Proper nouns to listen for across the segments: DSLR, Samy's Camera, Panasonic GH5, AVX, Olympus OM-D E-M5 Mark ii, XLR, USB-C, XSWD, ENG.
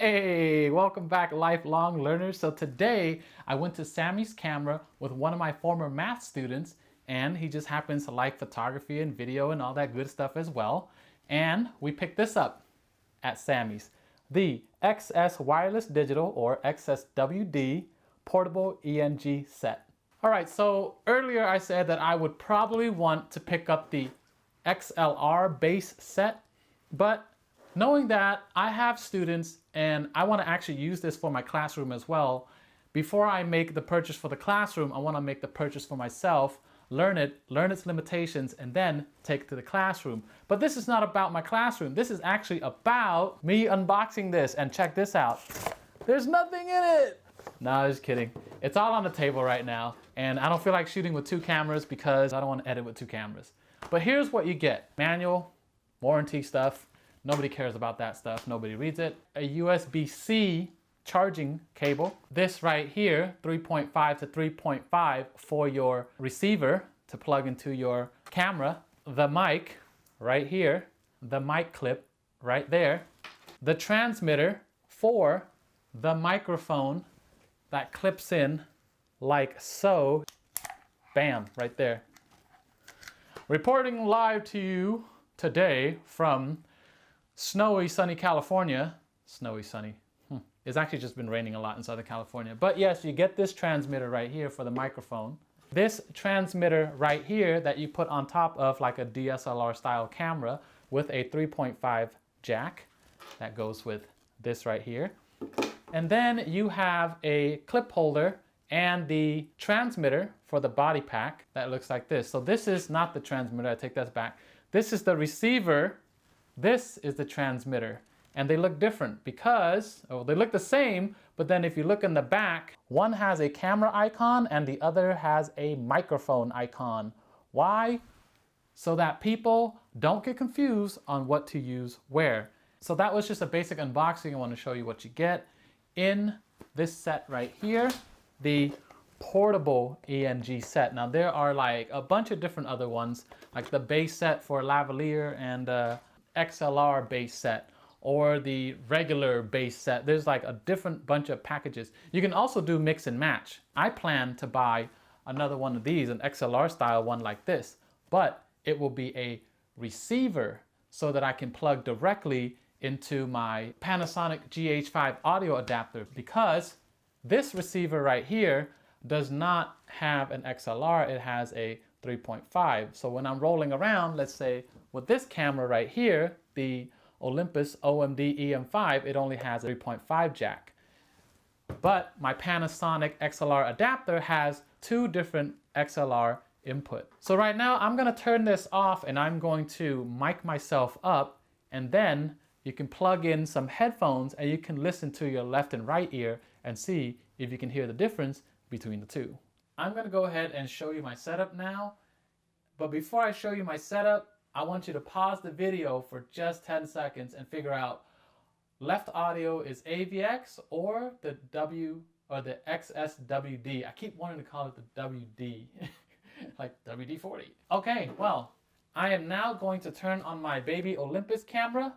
Hey, welcome back, lifelong learners. So today I went to Samy's Camera with one of my former math students, and he just happens to like photography and video and all that good stuff as well. And we picked this up at Samy's, the XS Wireless Digital or XSWD Portable ENG set. All right, so earlier I said that I would probably want to pick up the XLR base set, but knowing that I have students and I want to actually use this for my classroom as well, before I make the purchase for the classroom, I want to make the purchase for myself, learn it, learn its limitations, and then take it to the classroom. But this is not about my classroom. This is actually about me unboxing this, and check this out. There's nothing in it. No, just kidding. It's all on the table right now, and I don't feel like shooting with two cameras because I don't want to edit with two cameras. But here's what you get. Manual, warranty stuff. Nobody cares about that stuff. Nobody reads it. A USB-C charging cable. This right here, 3.5 to 3.5 for your receiver to plug into your camera. The mic right here. The mic clip right there. The transmitter for the microphone that clips in like so. Bam, right there. Reporting live to you today from snowy, sunny California. Snowy, sunny. It's actually just been raining a lot in Southern California. But yes, you get this transmitter right here for the microphone. This transmitter right here that you put on top of like a DSLR style camera with a 3.5 jack. That goes with this right here. And then you have a clip holder and the transmitter for the body pack that looks like this. So this is not the transmitter. I take that back. This is the receiver. This is the transmitter, and they look different because, oh, they look the same, but then if you look in the back, one has a camera icon and the other has a microphone icon. Why? So that people don't get confused on what to use where. So that was just a basic unboxing. I want to show you what you get in this set right here, the portable ENG set. Now there are like a bunch of different other ones, like the base set for lavalier and XLR base set or the regular base set. There's like a different bunch of packages. You can also do mix and match. I plan to buy another one of these, an XLR style one like this, but it will be a receiver so that I can plug directly into my Panasonic GH5 audio adapter, because this receiver right here does not have an XLR, it has a 3.5. So when I'm rolling around, let's say with this camera right here, the Olympus OM-D E-M5, it only has a 3.5 jack. But my Panasonic XLR adapter has two different XLR input. So right now I'm gonna turn this off and I'm going to mic myself up, and then you can plug in some headphones and you can listen to your left and right ear and see if you can hear the difference between the two. I'm gonna go ahead and show you my setup now. But before I show you my setup, I want you to pause the video for just 10 seconds and figure out left audio is AVX or the W or the XSWD. I keep wanting to call it the WD, like WD-40. Okay, well, I am now going to turn on my baby Olympus camera.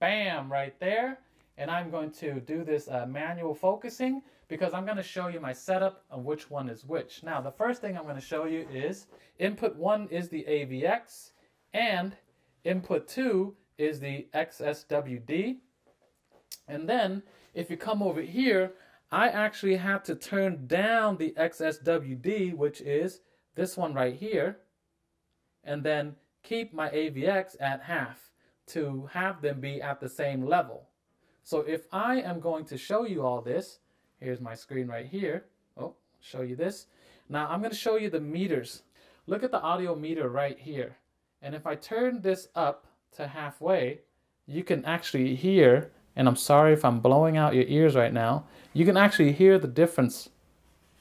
Bam, right there. And I'm going to do this manual focusing because I'm going to show you my setup and which one is which. Now, the first thing I'm going to show you is input 1 is the AVX. And input 2 is the XSWD. And then if you come over here, I actually have to turn down the XSWD, which is this one right here, and then keep my AVX at half to have them be at the same level. So if I am going to show you all this, here's my screen right here. Oh, show you this. Now I'm going to show you the meters. Look at the audio meter right here. And if I turn this up to halfway, you can actually hear, and I'm sorry if I'm blowing out your ears right now, you can actually hear the difference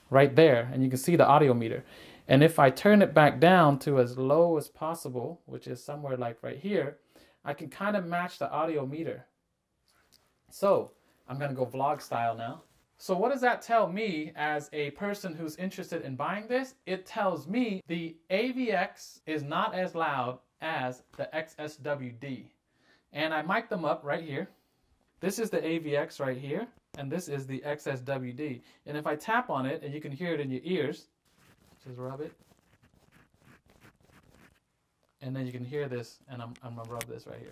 right there, and you can see the audio meter. And if I turn it back down to as low as possible, which is somewhere like right here, I can kind of match the audio meter. So I'm going to go vlog style now. So what does that tell me as a person who's interested in buying this? It tells me the AVX is not as loud as the XSWD. And I mic them up right here. This is the AVX right here, and this is the XSWD. And if I tap on it, and you can hear it in your ears, just rub it. And then you can hear this, and I'm gonna rub this right here.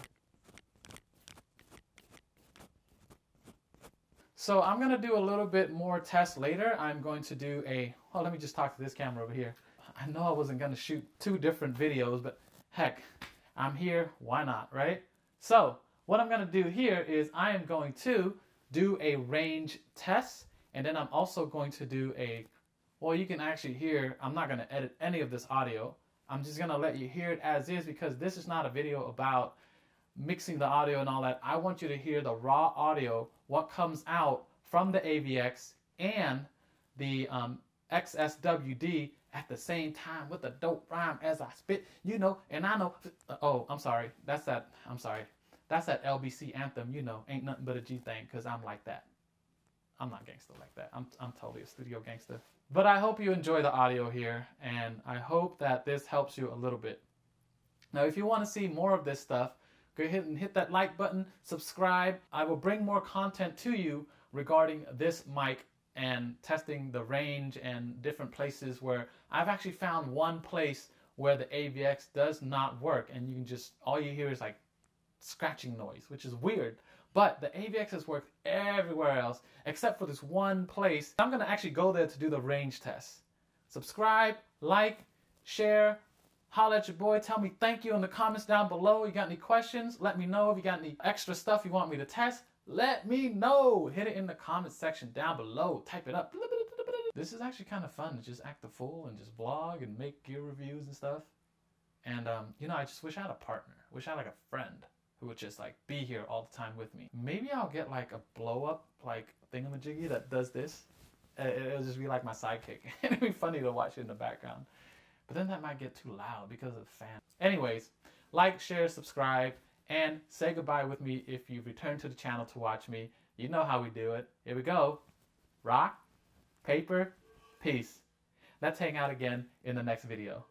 So I'm gonna do a little bit more tests later. I'm going to do a, oh, let me just talk to this camera over here. I know I wasn't gonna shoot two different videos, but heck, I'm here, why not, right? So what I'm gonna do here is I am going to do a range test, and then I'm also going to do a, well, you can actually hear, I'm not gonna edit any of this audio. I'm just gonna let you hear it as is, because this is not a video about mixing the audio and all that. I want you to hear the raw audio, what comes out from the AVX and the XSWD at the same time with a dope rhyme as I spit, you know, and I know, oh, I'm sorry, that's that LBC anthem, you know, ain't nothing but a G thing, because I'm like that. I'm not gangster like that. I'm totally a studio gangster. But I hope you enjoy the audio here, and I hope that this helps you a little bit. Now, if you want to see more of this stuff, go ahead and hit that like button, subscribe. I will bring more content to you regarding this mic and testing the range and different places where I've actually found one place where the AVX does not work, and you can just, all you hear is like scratching noise, which is weird. But the AVX has worked everywhere else except for this one place. I'm gonna actually go there to do the range test. Subscribe, like, share, holler at your boy, tell me thank you in the comments down below. You got any questions, let me know. If you got any extra stuff you want me to test, let me know. Hit it in the comments section down below, type it up. This is actually kind of fun to just act the fool and just blog and make gear reviews and stuff. And you know, I just wish I had a partner, wish I had like a friend who would just like be here all the time with me. Maybe I'll get like a blow up like thingamajiggy that does this. It'll just be like my sidekick. It'd be funny to watch it in the background. But then that might get too loud because of the fan. Anyways, like, share, subscribe, and say goodbye with me if you've returned to the channel to watch me. You know how we do it. Here we go. Rock, paper, peace. Let's hang out again in the next video.